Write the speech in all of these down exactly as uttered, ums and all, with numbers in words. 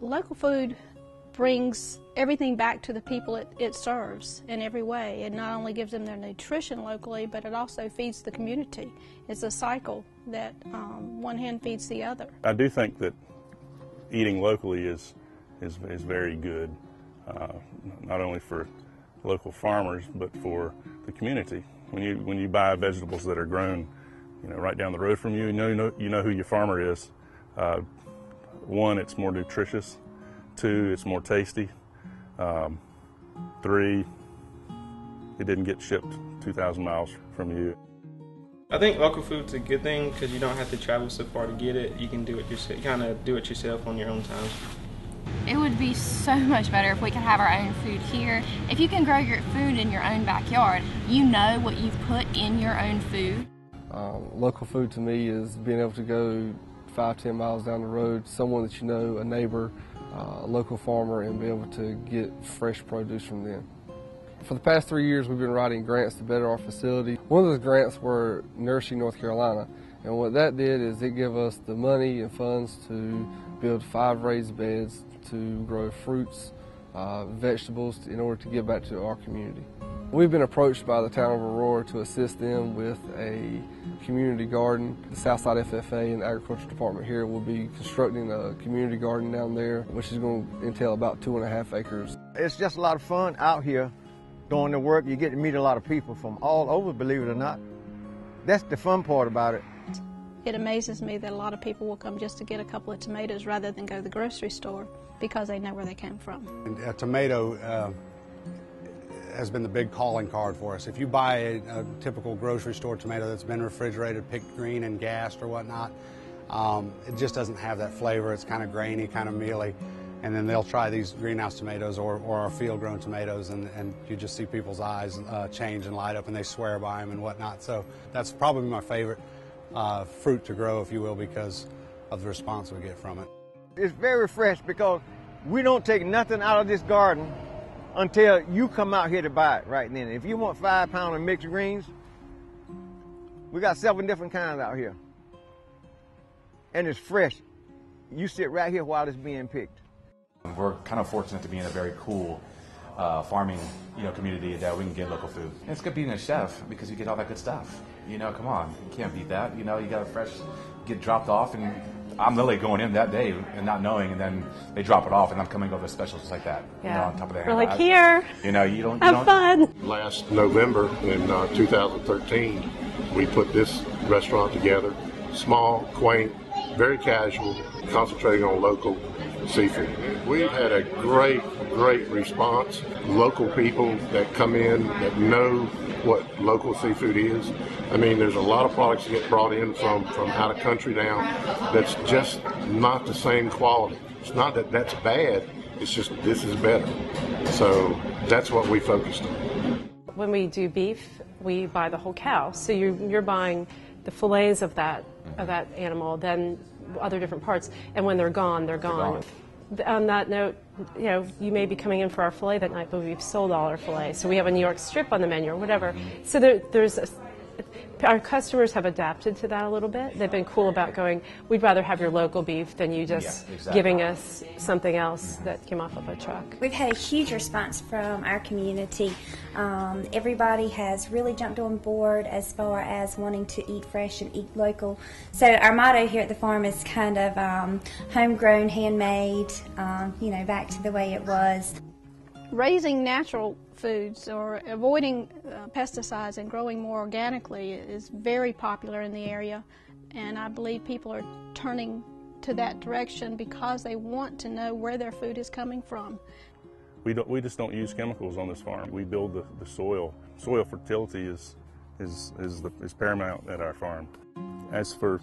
Local food brings everything back to the people it, it serves in every way. It not only gives them their nutrition locally, but it also feeds the community. It's a cycle that um, one hand feeds the other. I do think that eating locally is, is, is very good, uh, not only for local farmers, but for the community. When you, when you buy vegetables that are grown you know, right down the road from you, you know, you know, you know who your farmer is. Uh, one, it's more nutritious. Two, it's more tasty. Um, three, it didn't get shipped two thousand miles from you. I think local food's a good thing because you don't have to travel so far to get it. You can do it yourself, kind of do it yourself on your own time. It would be so much better if we could have our own food here. If you can grow your food in your own backyard, you know what you've put in your own food. Um, local food to me is being able to go five, ten miles down the road, someone that you know, a neighbor, Uh, a local farmer, and be able to get fresh produce from them. For the past three years we've been writing grants to better our facility. One of those grants were Nourishing North Carolina, and what that did is it gave us the money and funds to build five raised beds to grow fruits, uh, vegetables in order to give back to our community. We've been approached by the town of Aurora to assist them with a community garden. The Southside F F A and the Agriculture Department here will be constructing a community garden down there, which is going to entail about two and a half acres. It's just a lot of fun out here doing the work. You get to meet a lot of people from all over, believe it or not. That's the fun part about it. It amazes me that a lot of people will come just to get a couple of tomatoes rather than go to the grocery store because they know where they came from. And a tomato uh, has been the big calling card for us. If you buy a, a typical grocery store tomato that's been refrigerated, picked green and gassed or whatnot, um, it just doesn't have that flavor. It's kind of grainy, kind of mealy. And then they'll try these greenhouse tomatoes or, or our field-grown tomatoes, and, and you just see people's eyes uh, change and light up, and they swear by them and whatnot. So that's probably my favorite uh, fruit to grow, if you will, because of the response we get from it. It's very fresh because we don't take nothing out of this garden until you come out here to buy it right then. If you want five pound of mixed greens, we got seven different kinds out here. And it's fresh. You sit right here while it's being picked. We're kind of fortunate to be in a very cool uh, farming you know, community that we can get local food. And it's good being a chef because you get all that good stuff. You know, come on, you can't beat that. You know, you got a fresh, get dropped off, and I'm literally going in that day and not knowing, and then they drop it off, and I'm coming over to specials like that. Yeah. You know, on top of that, we're like, I, here. You know, you don't. You have don't. Fun. Last November in uh, two thousand thirteen, we put this restaurant together. Small, quaint, very casual, concentrating on local seafood. We've had a great, great response. Local people that come in that know what local seafood is. I mean, there's a lot of products that get brought in from, from out of country now that's just not the same quality. It's not that that's bad, it's just this is better. So that's what we focused on. When we do beef, we buy the whole cow. So you're, you're buying the fillets of that, of that animal, then other different parts, and when they're gone, they're gone. They're gone. On that note, you know, you may be coming in for our fillet that night, but we've sold all our fillet, so we have a New York strip on the menu or whatever. So there, there's a, our customers have adapted to that a little bit. They've been cool about going, we'd rather have your local beef than you just yeah, exactly. giving us something else that came off of a truck. We've had a huge response from our community. Um, everybody has really jumped on board as far as wanting to eat fresh and eat local. So our motto here at the farm is kind of um, homegrown, handmade, um, you know, back to the way it was. Raising natural foods or avoiding uh, pesticides and growing more organically is very popular in the area, and I believe people are turning to that direction because they want to know where their food is coming from. We, don't, we just don't use chemicals on this farm. We build the, the soil. Soil fertility is, is, is, the, is paramount at our farm. As for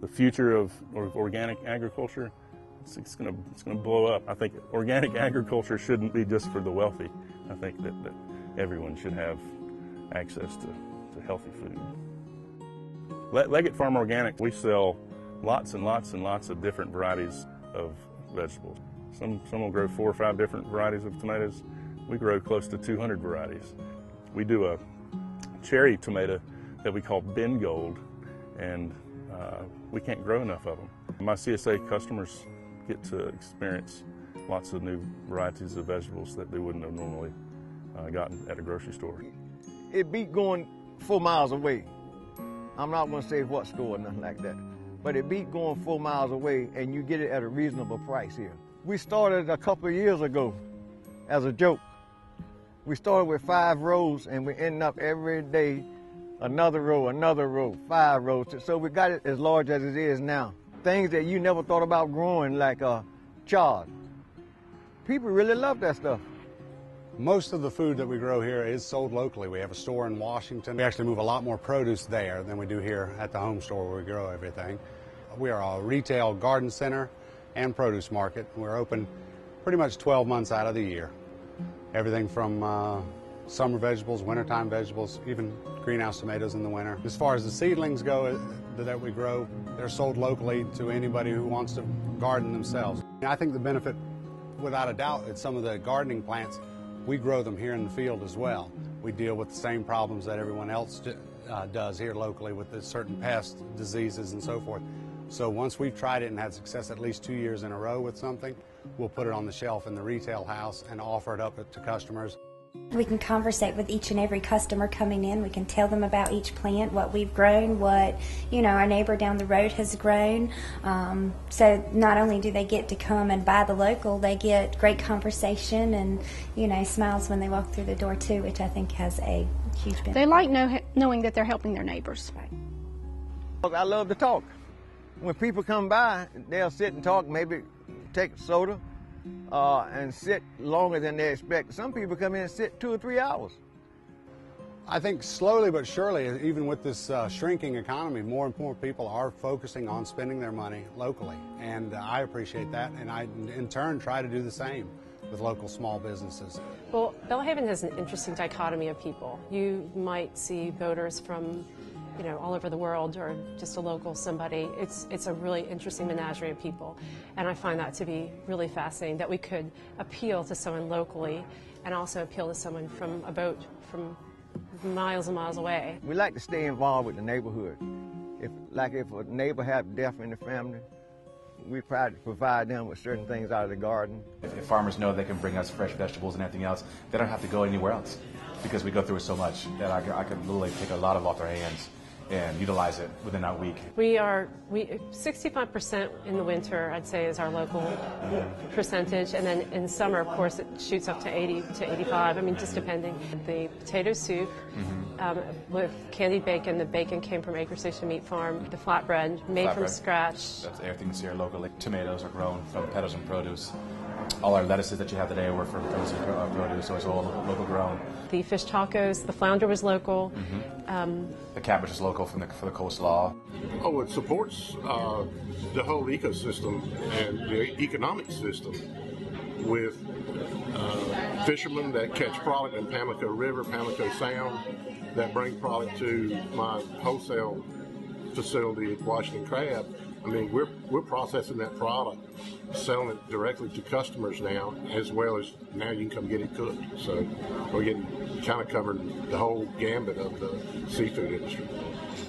the future of, of organic agriculture, it's going to it's going to blow up. I think organic agriculture shouldn't be just for the wealthy. I think that, that everyone should have access to, to healthy food. Leggett Farm Organic, we sell lots and lots and lots of different varieties of vegetables. Some, some will grow four or five different varieties of tomatoes. We grow close to two hundred varieties. We do a cherry tomato that we call Ben Gold, and uh, we can't grow enough of them. My C S A customers get to experience lots of new varieties of vegetables that they wouldn't have normally uh, gotten at a grocery store. It beat going four miles away. I'm not going to say what store or nothing like that, but it beat going four miles away and you get it at a reasonable price here. We started a couple of years ago as a joke. We started with five rows and we end up every day another row, another row, five rows. So we got it as large as it is now. Things that you never thought about growing, like uh, chard. People really love that stuff. Most of the food that we grow here is sold locally. We have a store in Washington. We actually move a lot more produce there than we do here at the home store where we grow everything. We are a retail garden center and produce market. We're open pretty much twelve months out of the year. Everything from uh, summer vegetables, wintertime vegetables, even greenhouse tomatoes in the winter. As far as the seedlings go that we grow, they're sold locally to anybody who wants to garden themselves. And I think the benefit, without a doubt, is some of the gardening plants. We grow them here in the field as well. We deal with the same problems that everyone else do, uh, does here locally with the certain pests, diseases, and so forth. So once we've tried it and had success at least two years in a row with something, we'll put it on the shelf in the retail house and offer it up to customers. We can conversate with each and every customer coming in. We can tell them about each plant, what we've grown, what, you know, our neighbor down the road has grown. Um, so not only do they get to come and buy the local, they get great conversation and, you know, smiles when they walk through the door too, which I think has a huge benefit. They like know, knowing that they're helping their neighbors. Right. I love to talk. When people come by, they'll sit and talk, maybe take soda. Uh, and sit longer than they expect. Some people come in and sit two or three hours. I think slowly but surely, even with this uh, shrinking economy, more and more people are focusing on spending their money locally, and uh, I appreciate that, and I in turn try to do the same with local small businesses. Well, Bellhaven has an interesting dichotomy of people. You might see voters from, you know, all over the world, or just a local somebody. It's it's a really interesting menagerie of people, and I find that to be really fascinating, that we could appeal to someone locally and also appeal to someone from a boat from miles and miles away. We like to stay involved with the neighborhood. If, like if a neighbor had death in the family, we try to provide them with certain things out of the garden. If, if farmers know they can bring us fresh vegetables and everything else, they don't have to go anywhere else, because we go through it so much that I, I can literally take a lot of off their hands and utilize it within that week. We are we sixty-five percent in the winter, I'd say, is our local percentage, and then in summer, of course, it shoots up to eighty to eighty-five. I mean, just depending. The potato soup mm-hmm. um, with candied bacon. The bacon came from Acre Station Meat Farm. The flatbread made flatbread. from scratch. That's everything's here locally. Tomatoes are grown from petals and produce. All our lettuces that you have today were from produce, so it's all local grown. The fish tacos, the flounder was local. Mm-hmm. um, the cabbage is local from the, for the coleslaw. Oh, it supports uh, the whole ecosystem and the economic system with uh, fishermen that catch product in Pamlico River, Pamlico Sound, that bring product to my wholesale facility at Washington Crab. I mean, we're, we're processing that product, selling it directly to customers now, as well as now you can come get it cooked. So we're getting kind of covered the whole gambit of the seafood industry.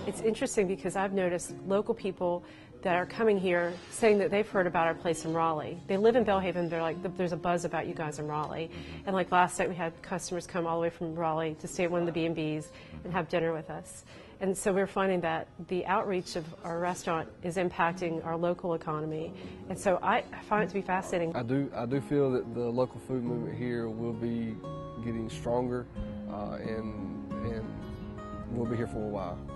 It's interesting because I've noticed local people that are coming here saying that they've heard about our place in Raleigh. They live in Bellhaven, they're like, there's a buzz about you guys in Raleigh. And like last night we had customers come all the way from Raleigh to stay at one of the B and B's and have dinner with us. And so we're finding that the outreach of our restaurant is impacting our local economy. And so I find it to be fascinating. I do, I do feel that the local food movement here will be getting stronger uh, and, and we'll be here for a while.